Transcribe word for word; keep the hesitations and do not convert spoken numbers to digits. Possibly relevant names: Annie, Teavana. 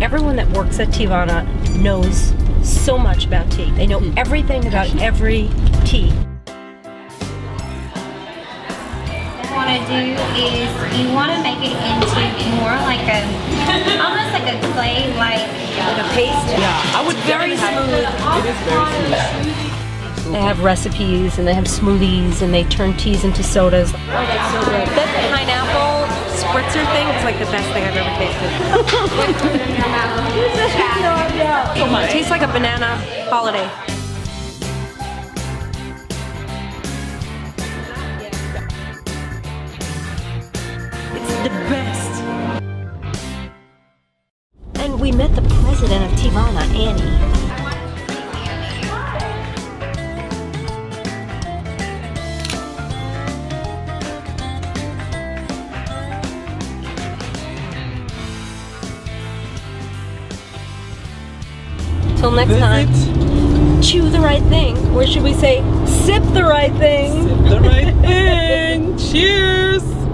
everyone that works at Teavana knows so much about tea. They know everything about every tea. What I do is you want to make it into more like a, almost like a clay, like, like a paste. Yeah, I would very smooth. It is very smooth. They have recipes and they have smoothies and they turn teas into sodas. Oh, that's so good. That pineapple spritzer thing is like the best thing I've ever tasted. No, no. It tastes like a banana holiday. It's the best. And we met the president of Teavana, Annie. Till next Visit. time, chew the right thing, or should we say, sip the right thing? Sip the right thing, cheers!